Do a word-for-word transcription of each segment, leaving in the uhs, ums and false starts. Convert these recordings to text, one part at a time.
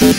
You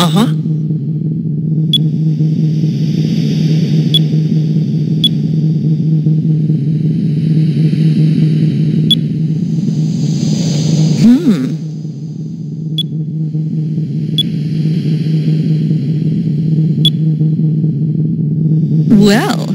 Uh-huh. Hmm. Well.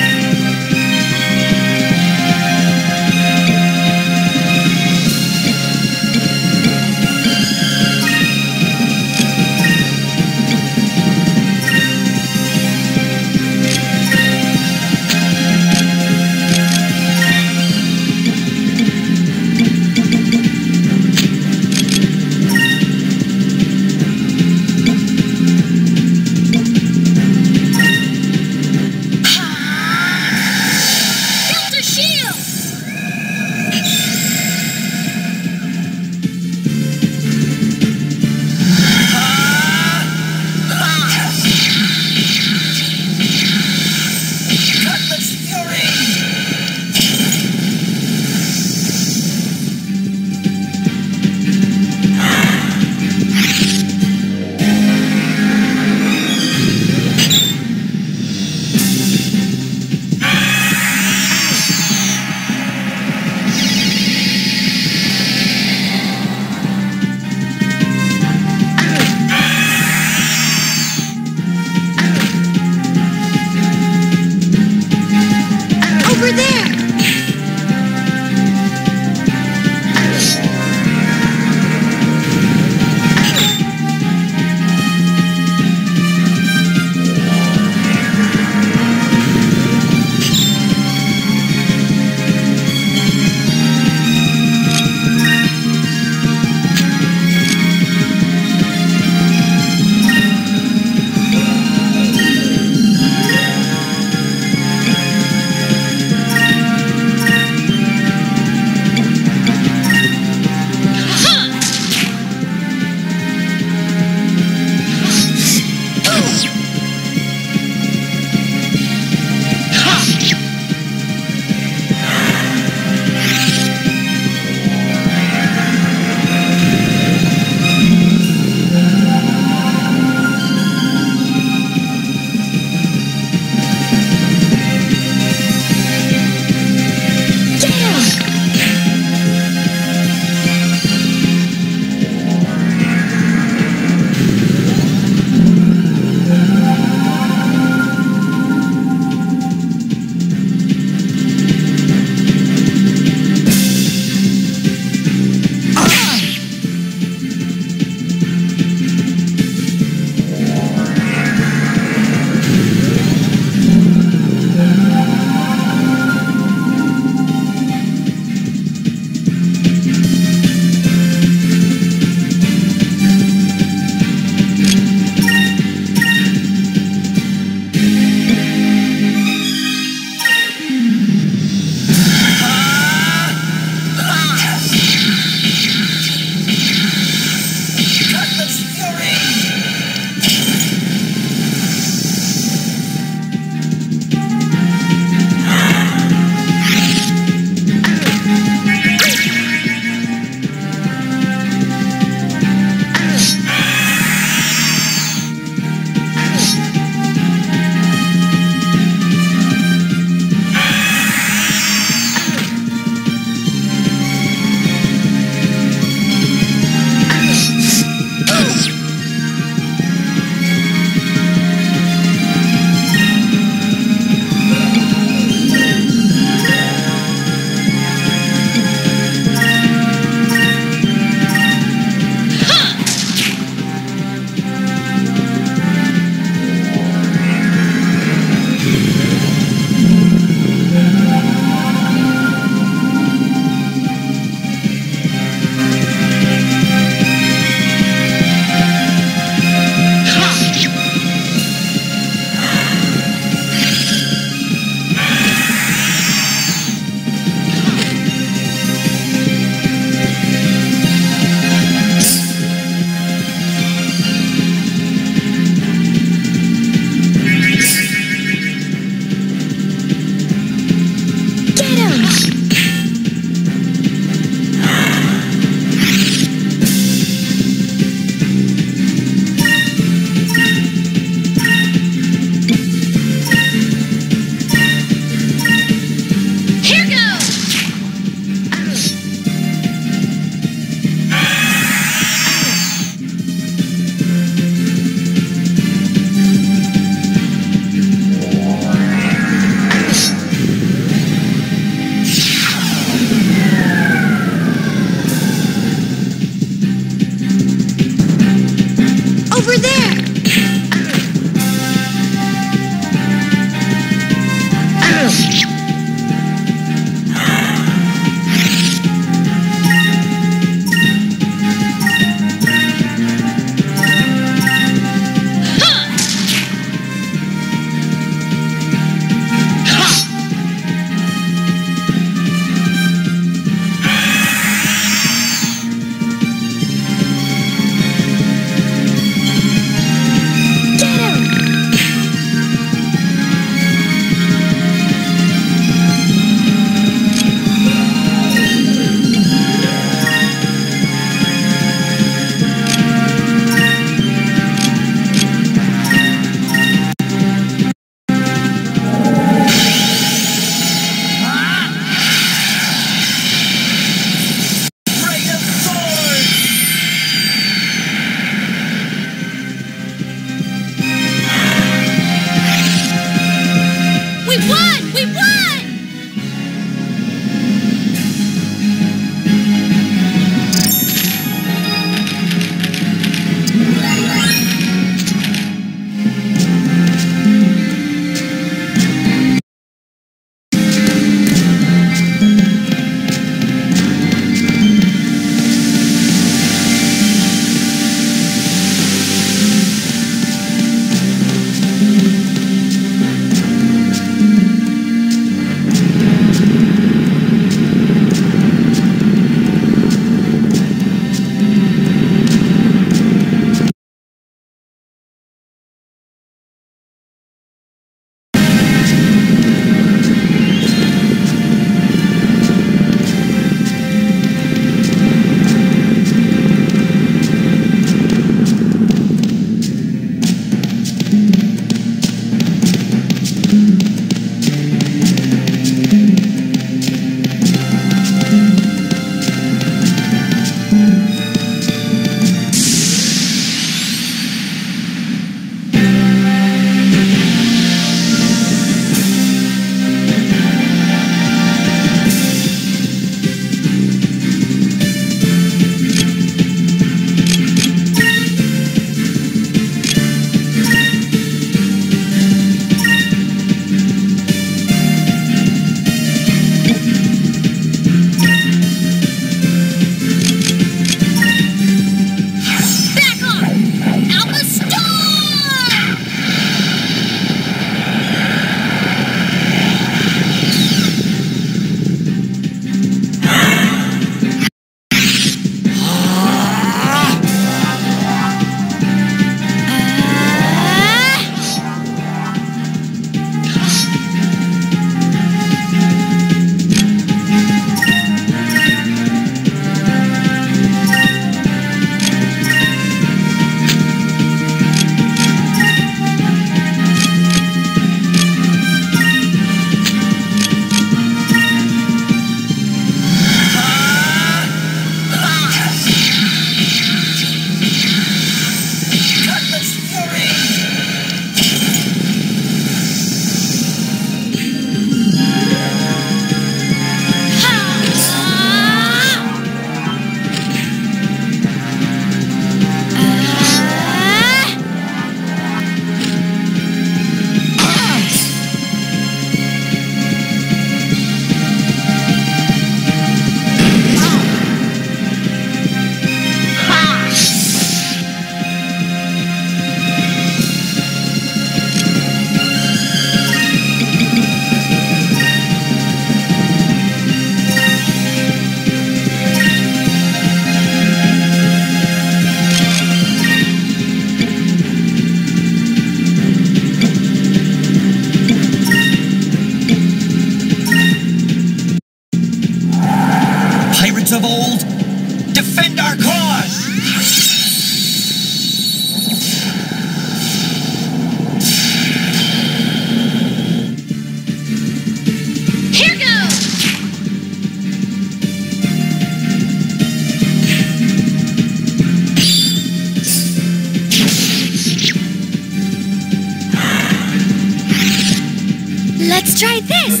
Try this!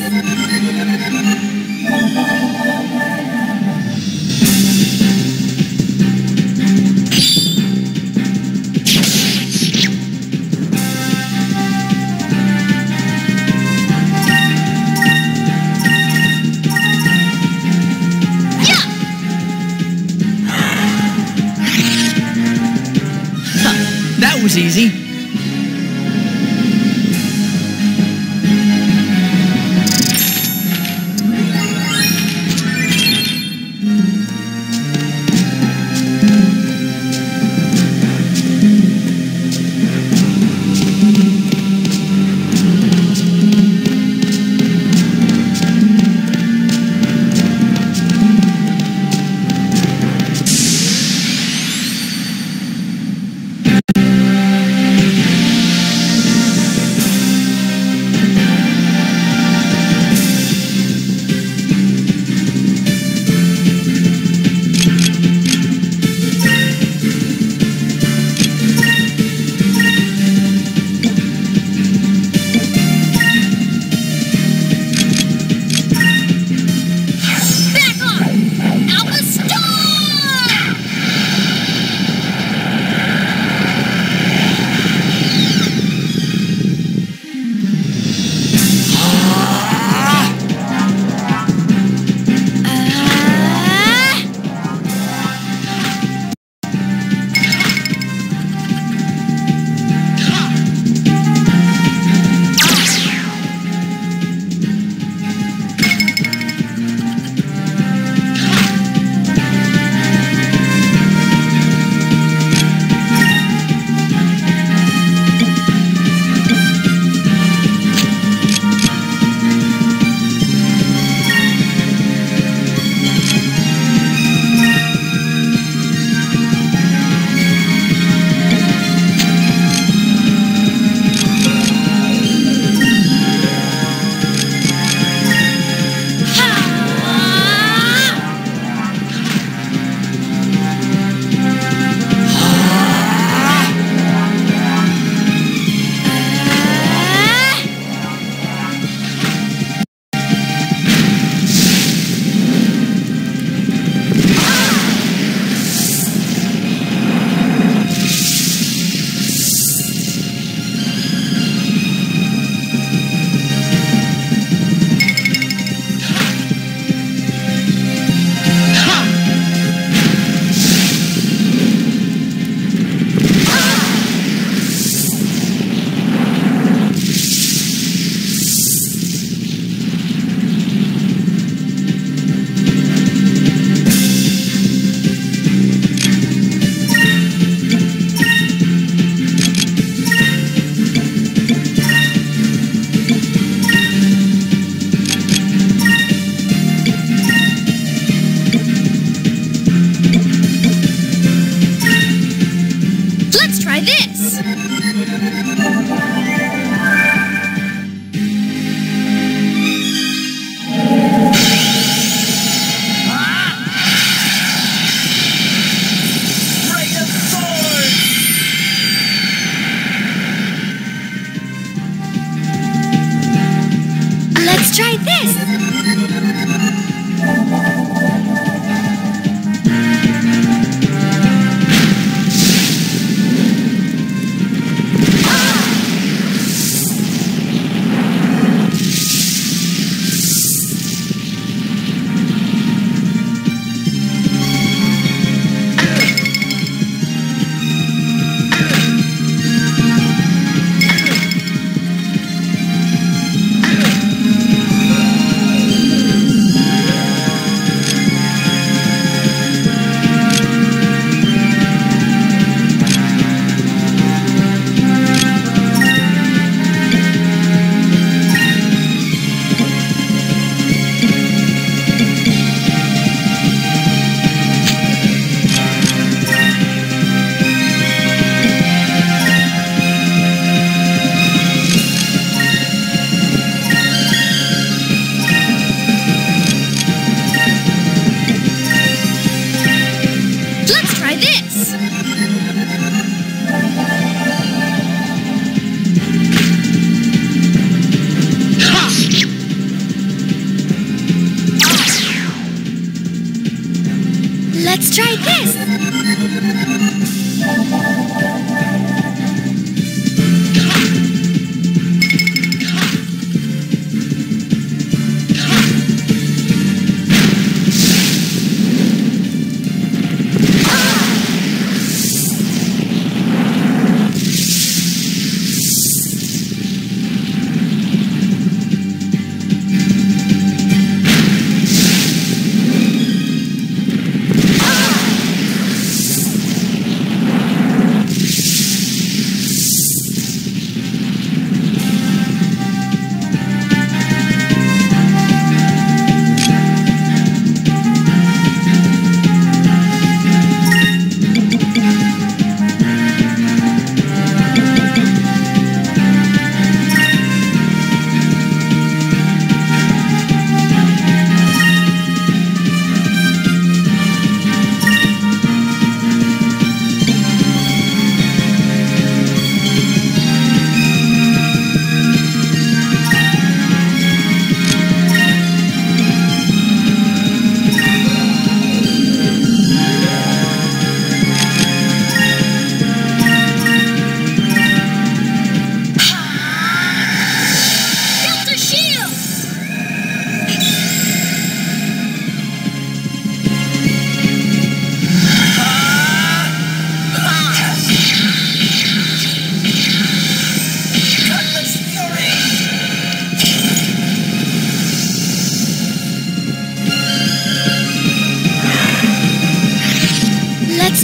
Easy. Try this! Try this!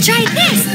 Try this!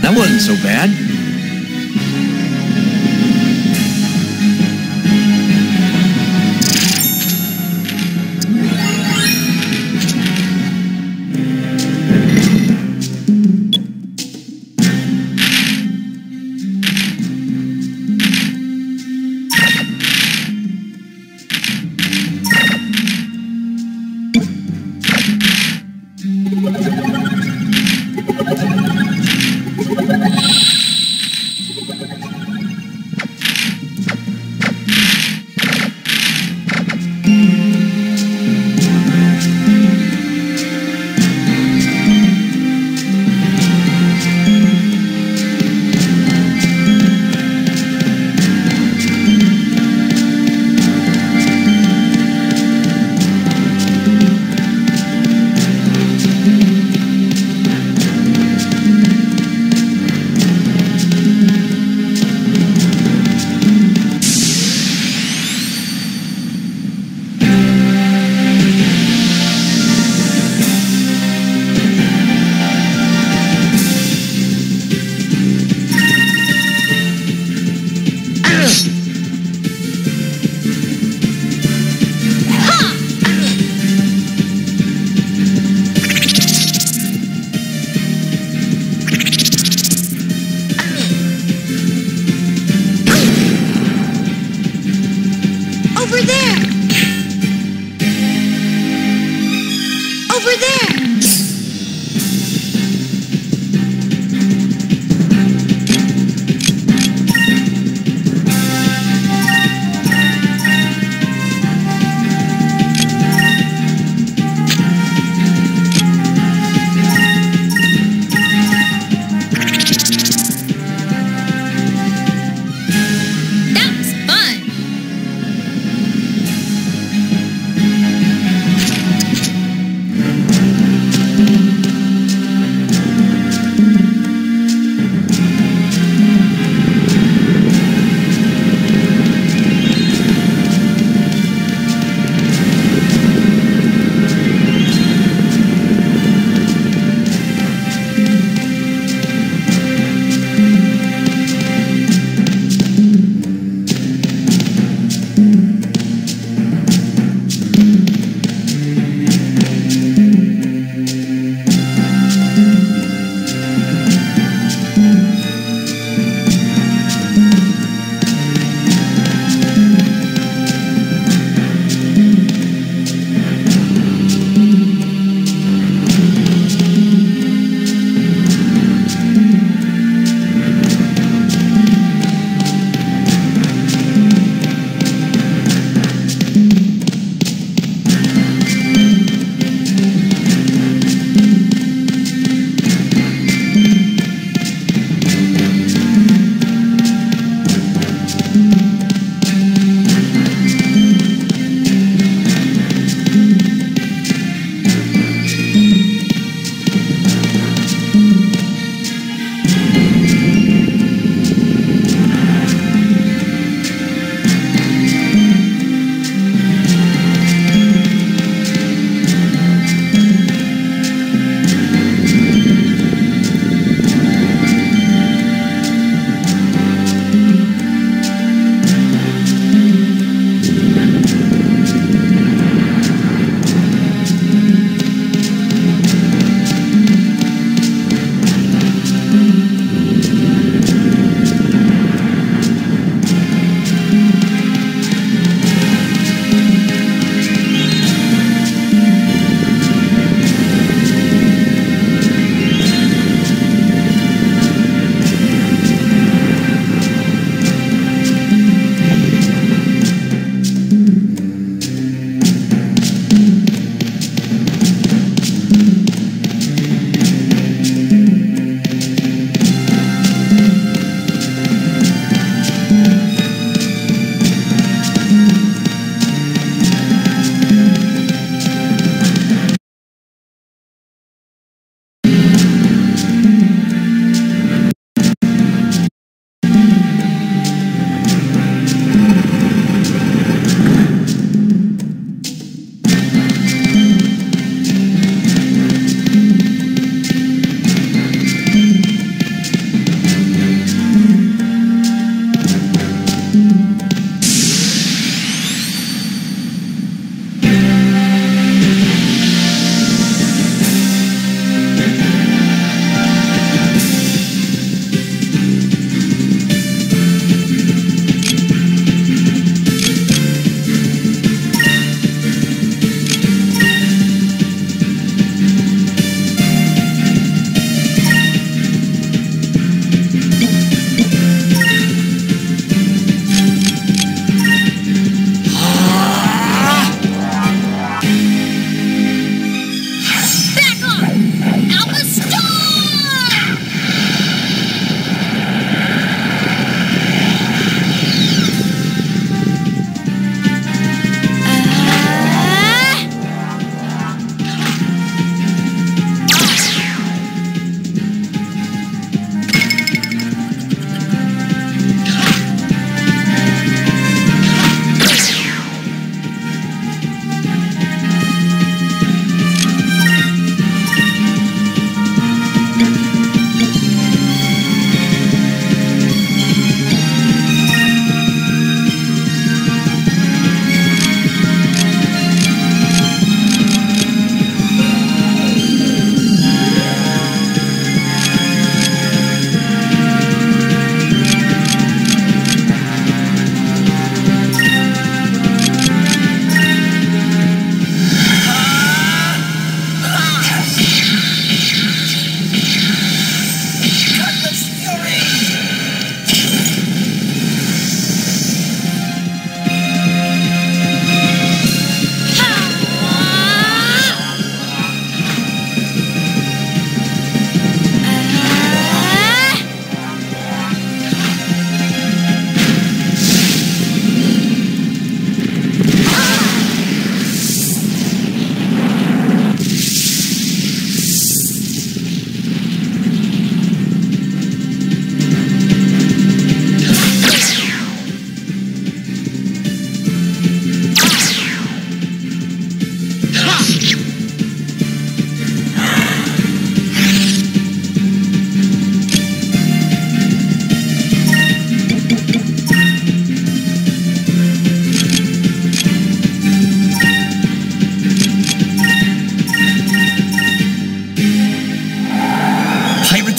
That wasn't so bad.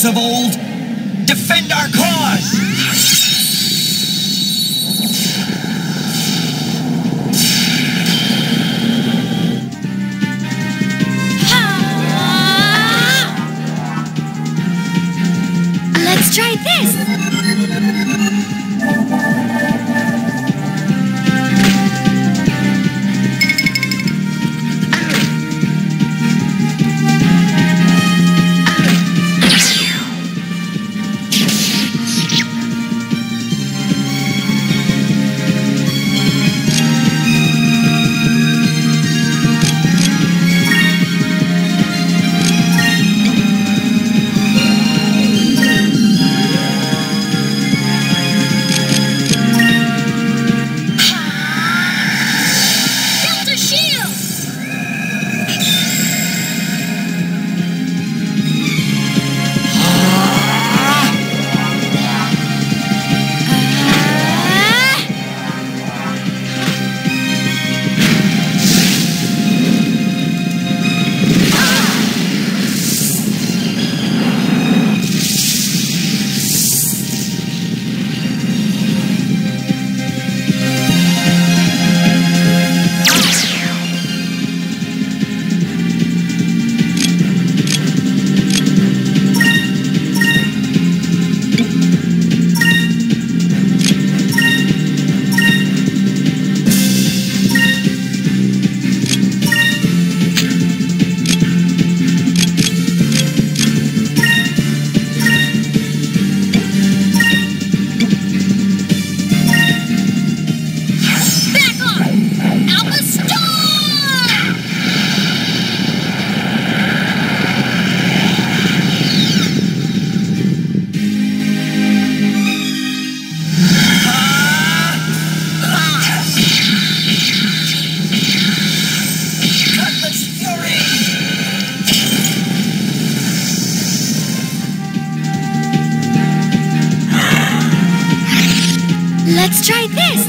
prophets of old defend our cause. Try this! Let's try this!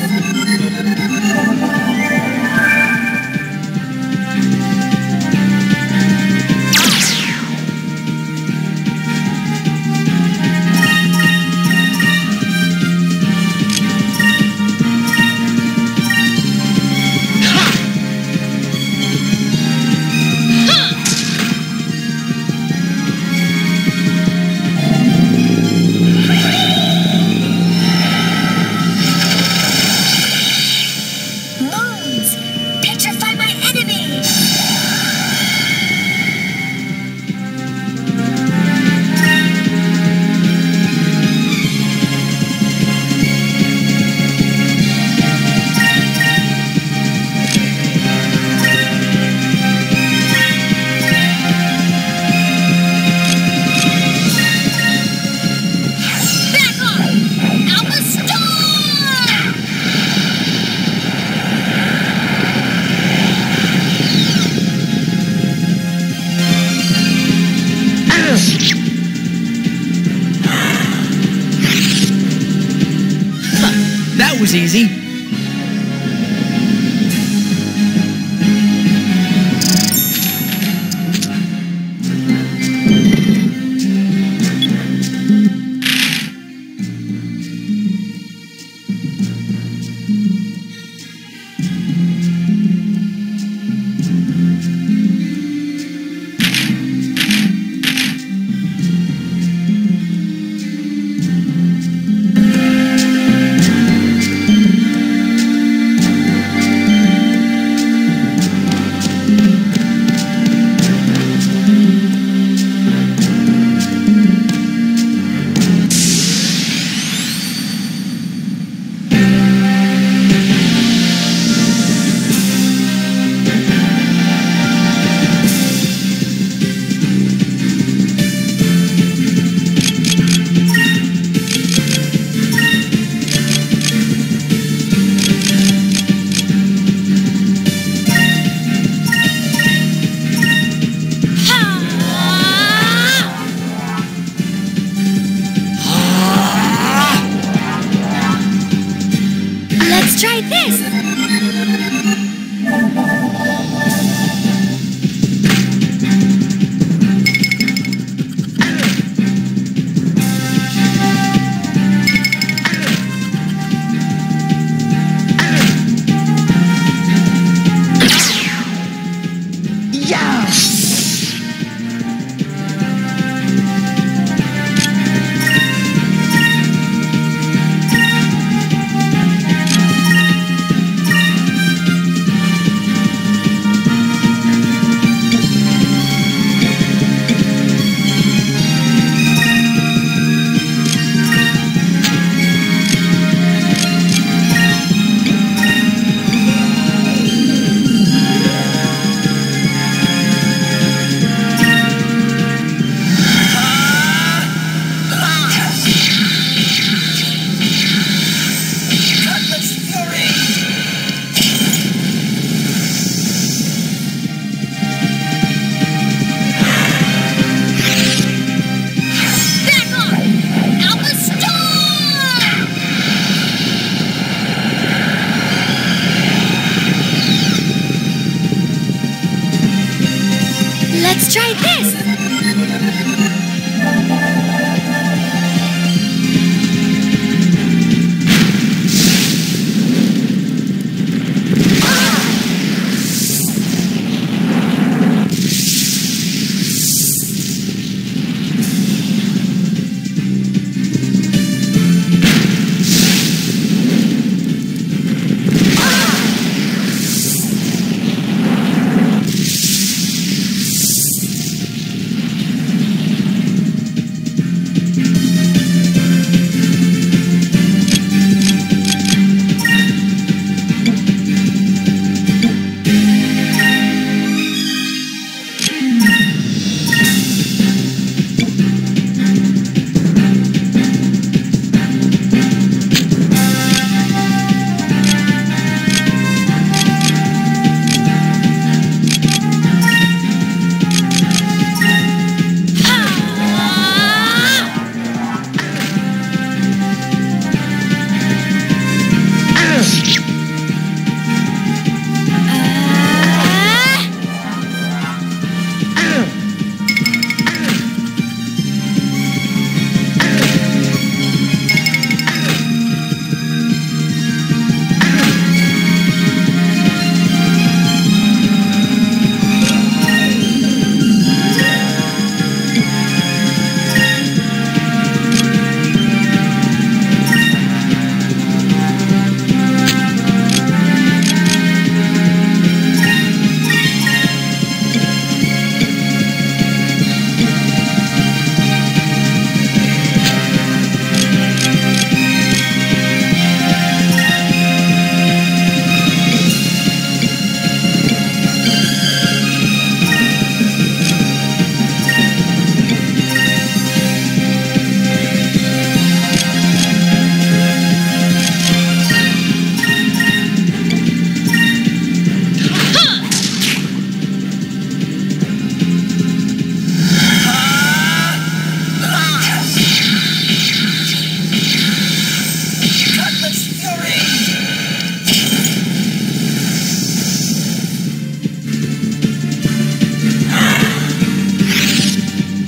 That was easy. Thank you. Let's try this!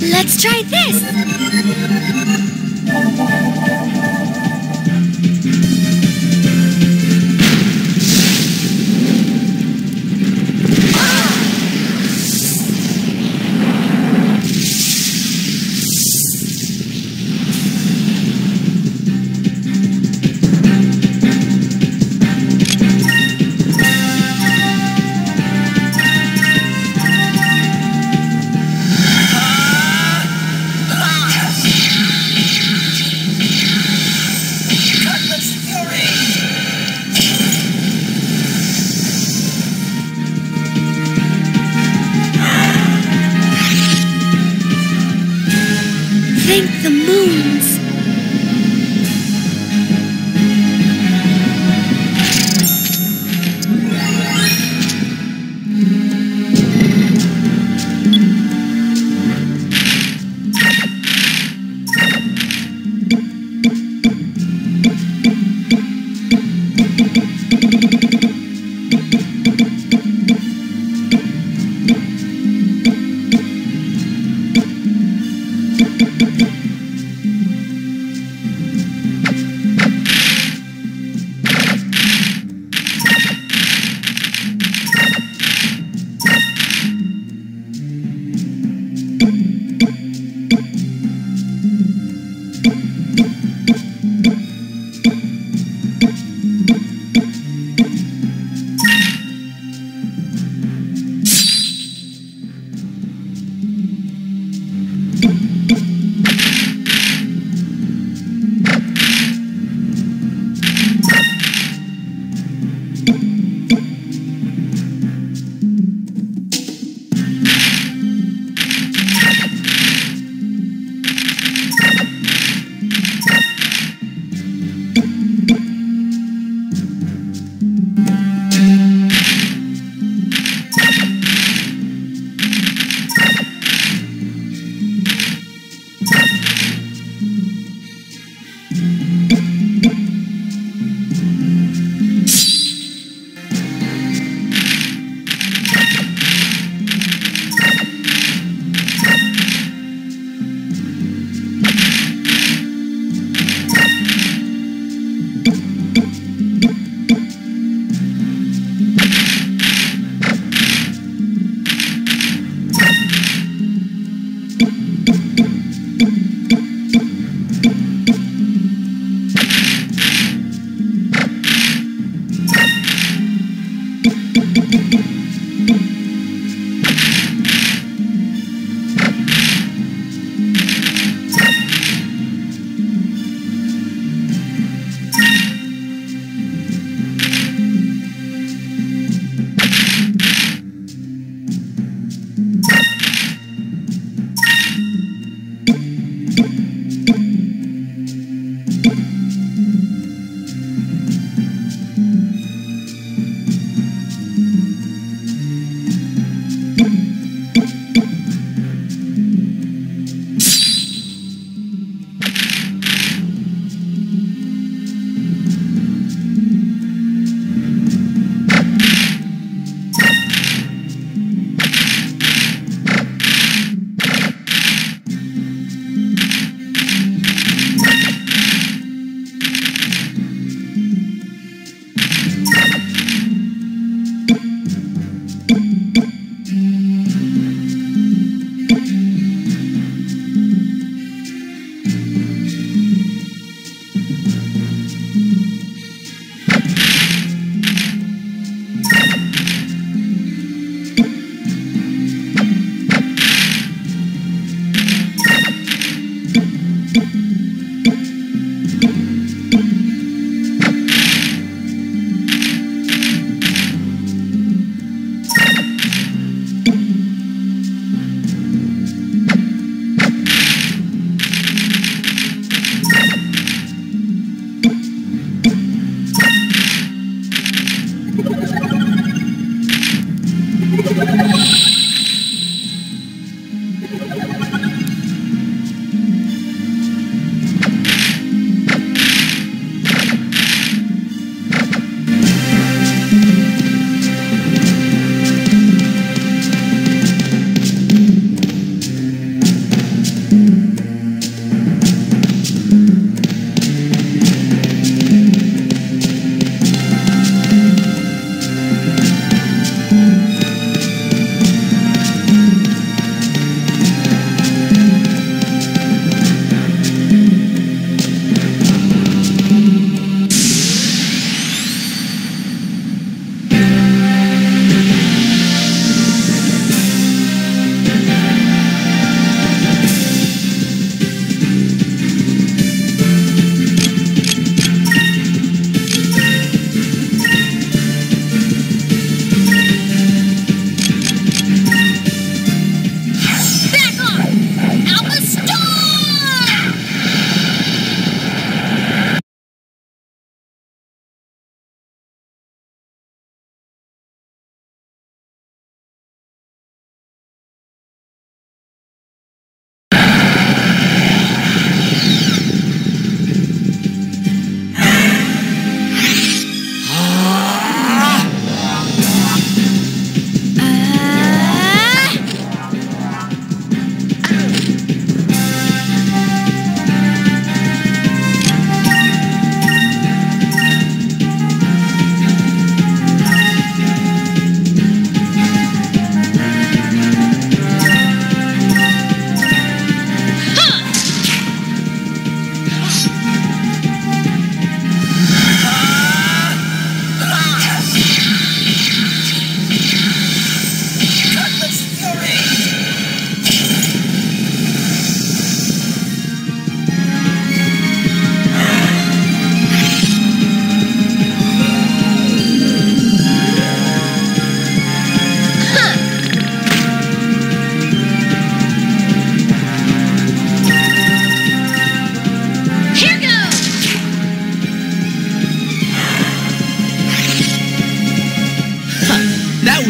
Let's try this! Thank the moons.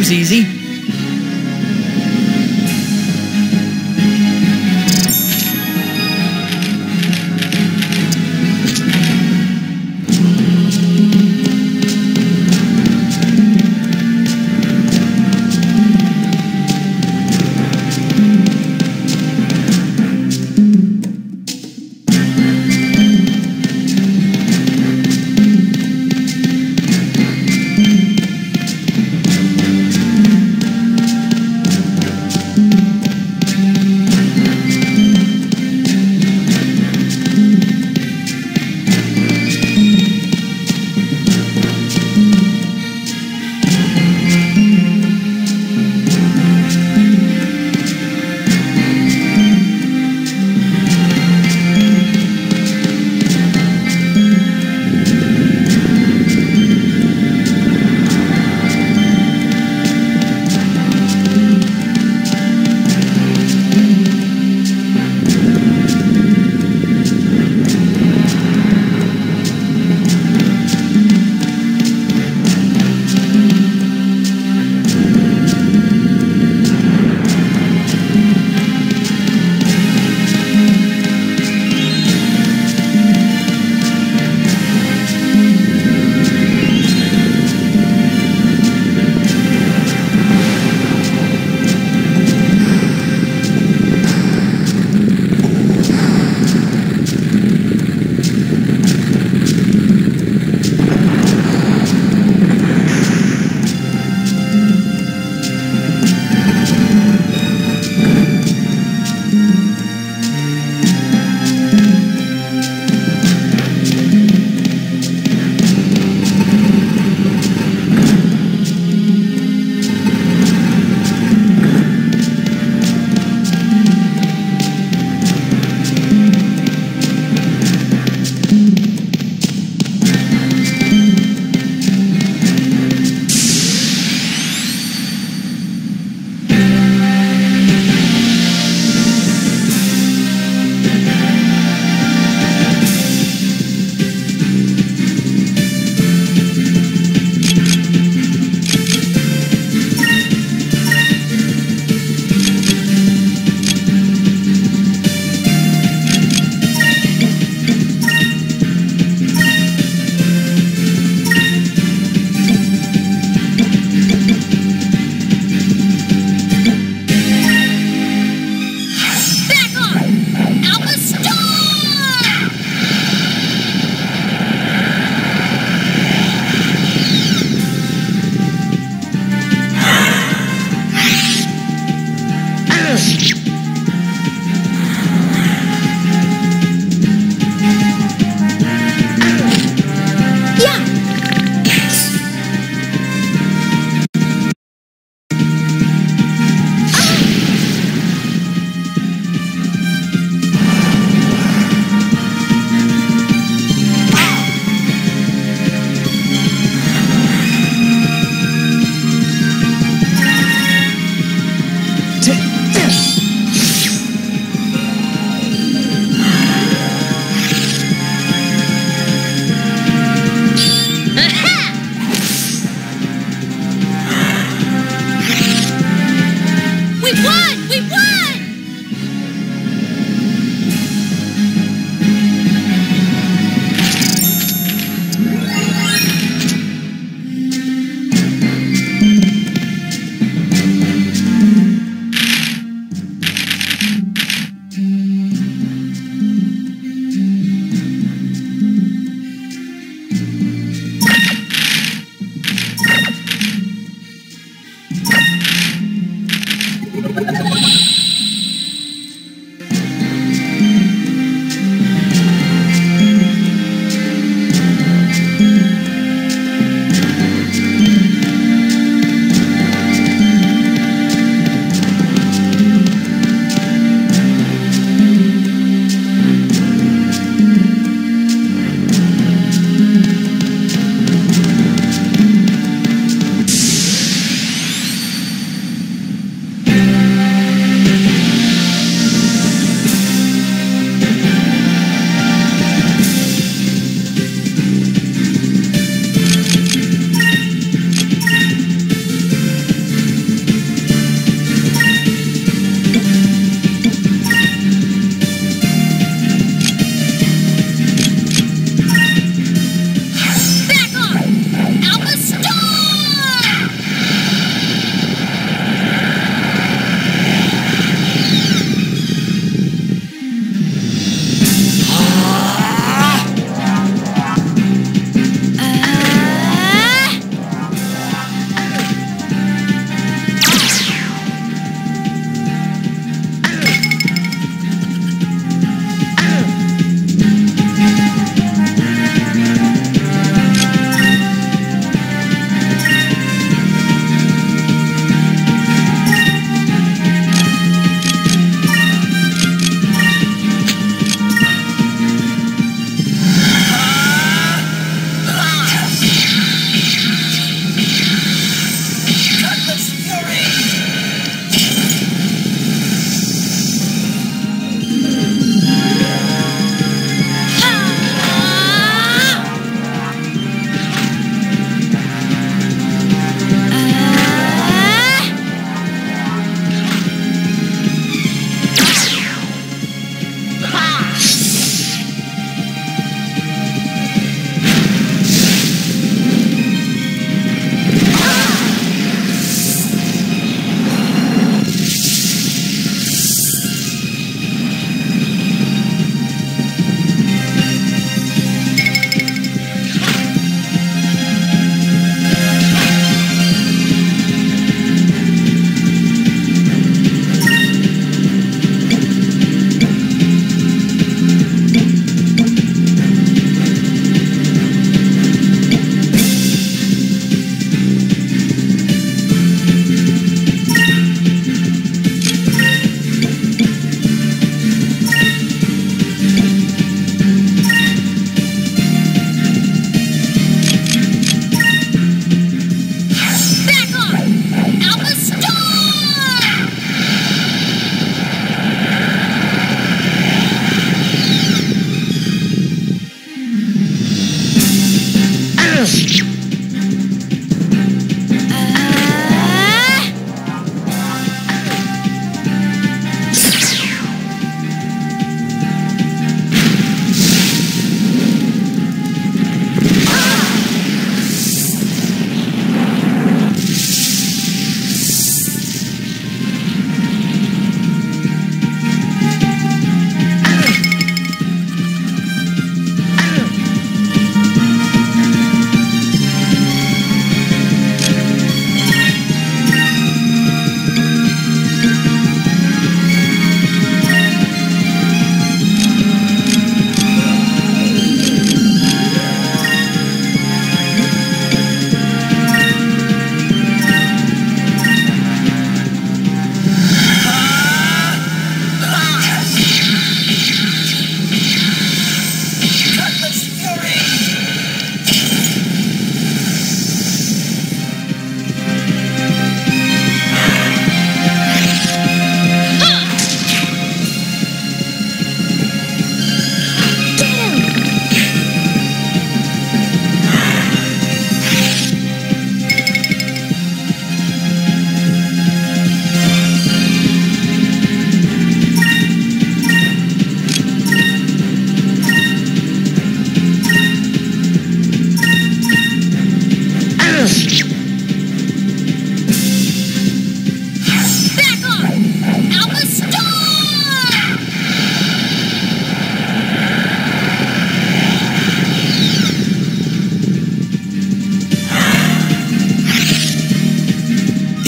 Easy.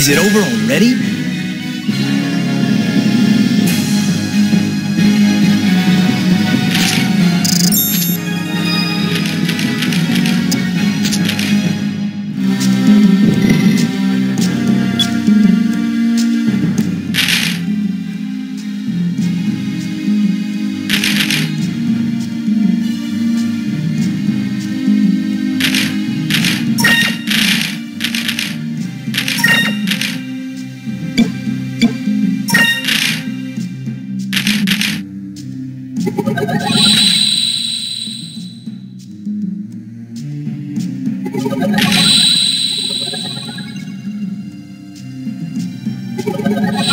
Is it over already? Thank you.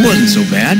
That wasn't so bad.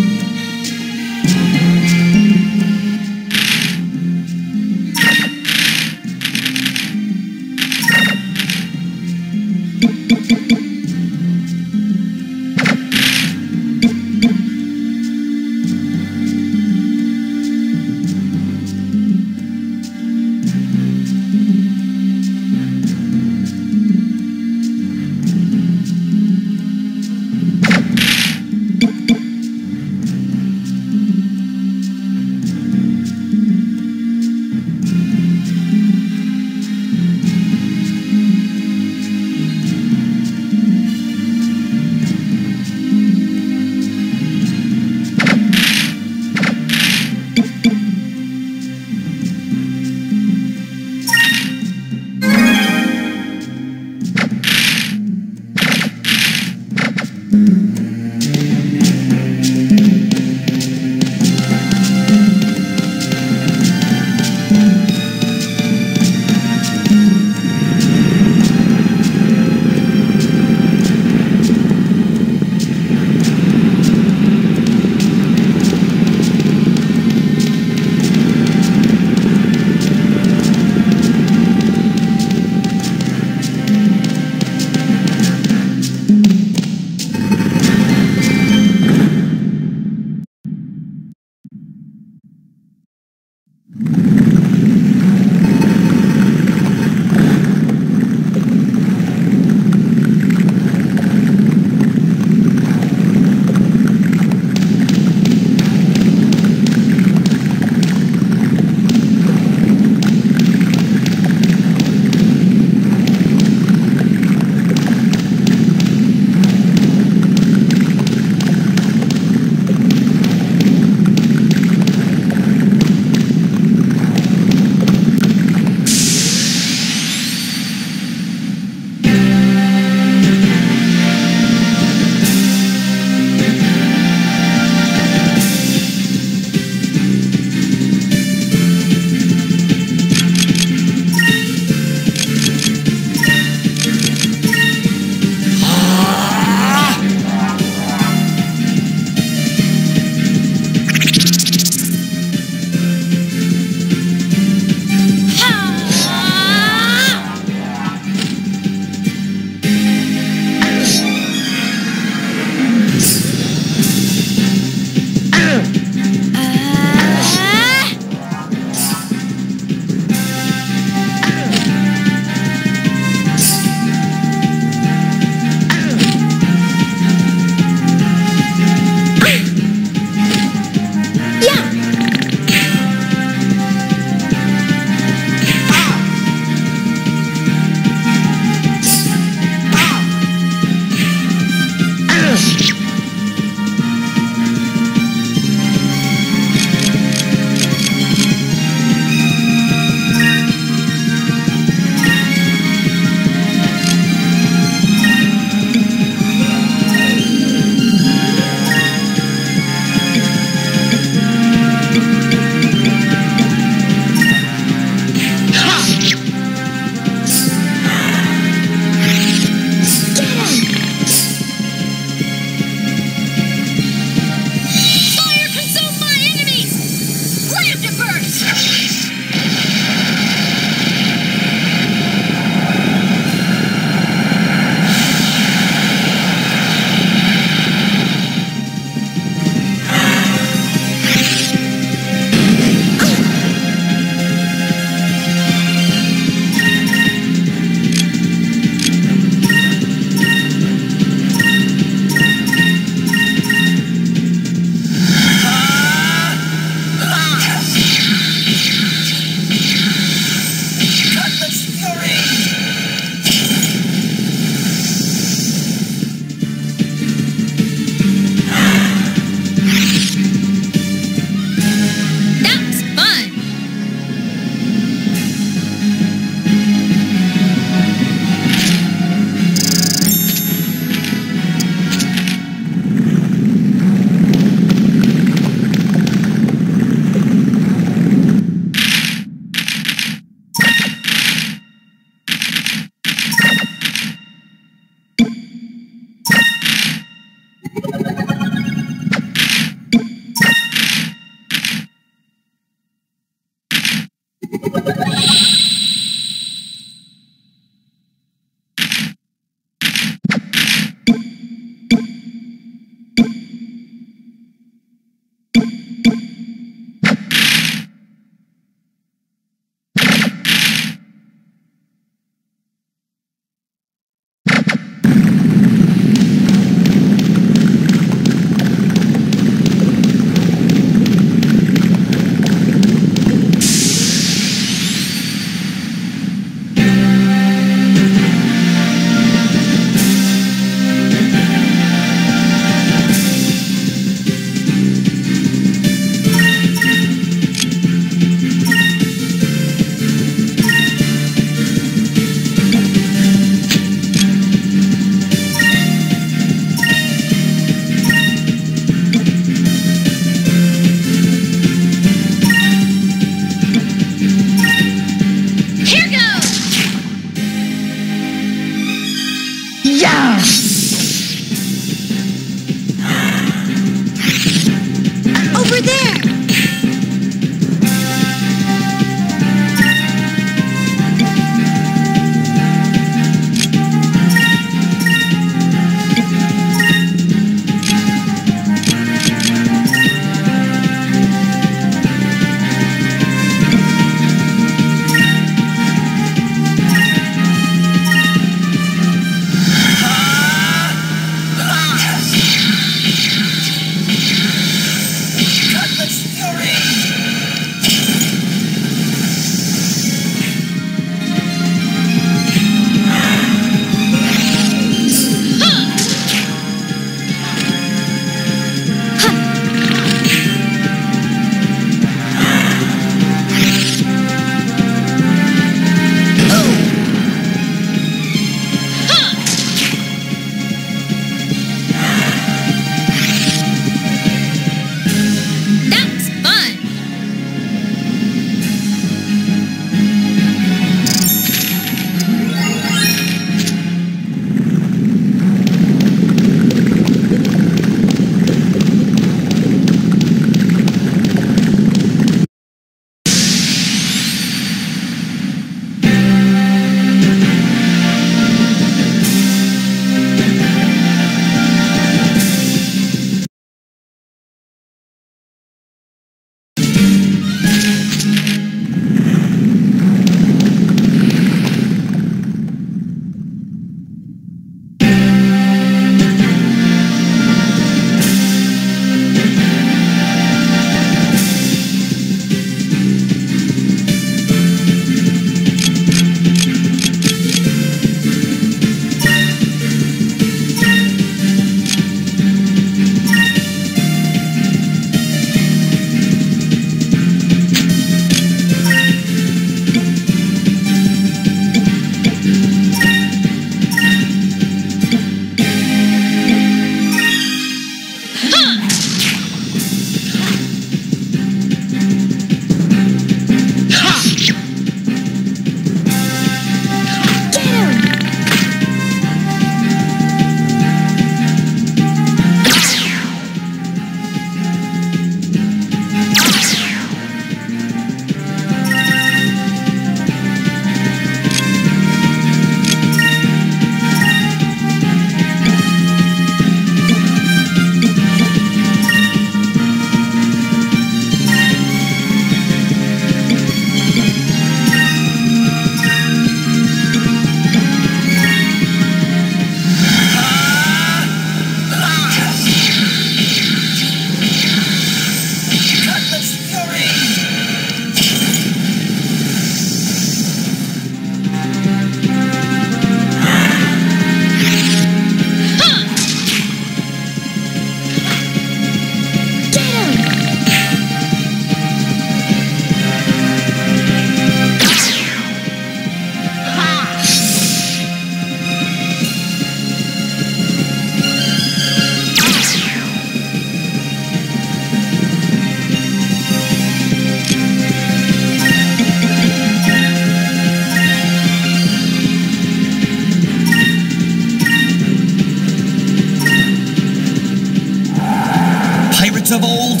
Of old,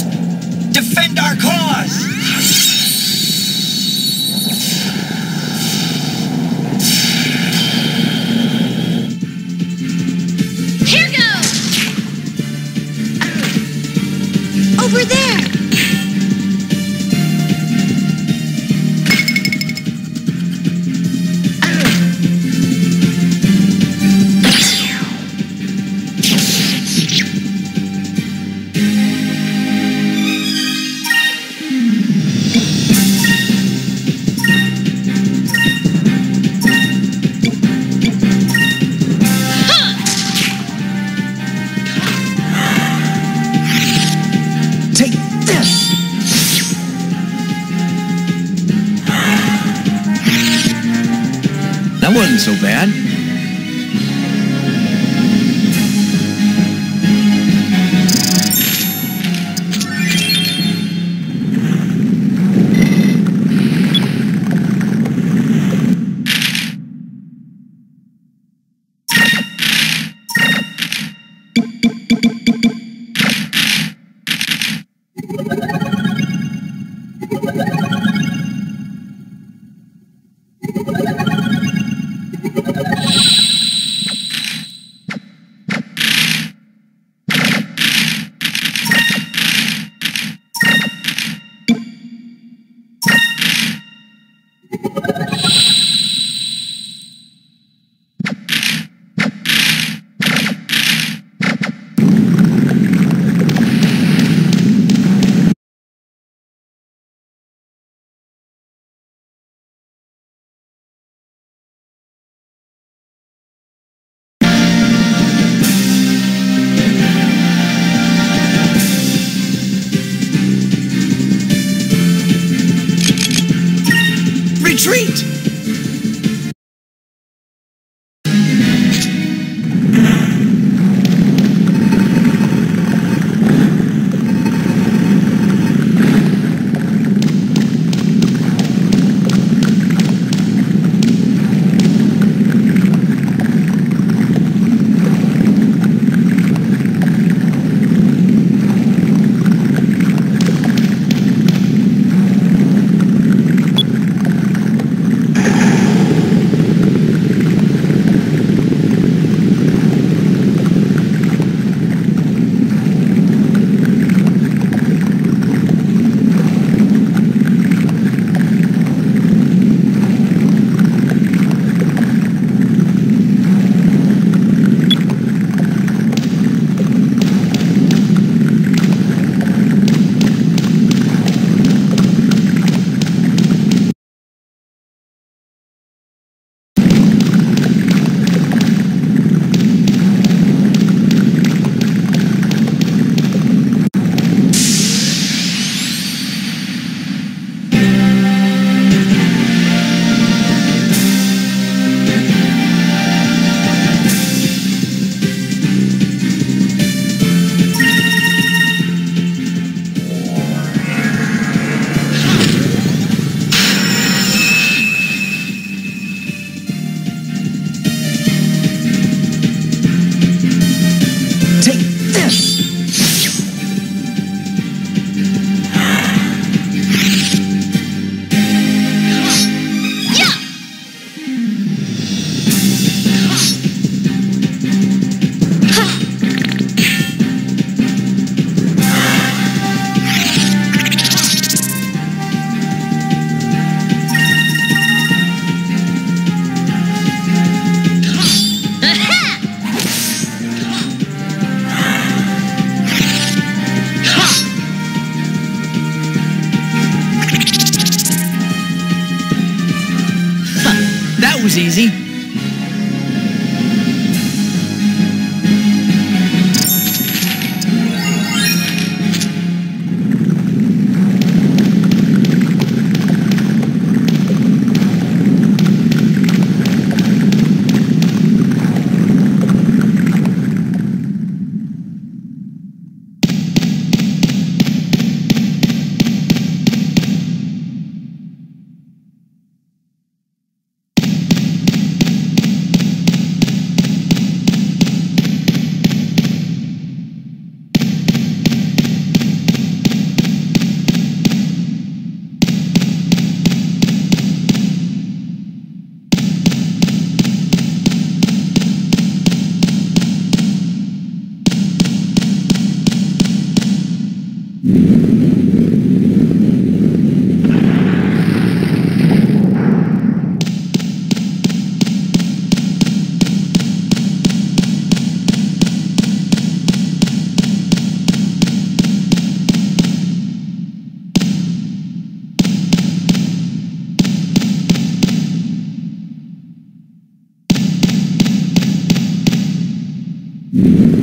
defend our cause! wasn't so bad. Retreat! Was easy. Mm-hmm.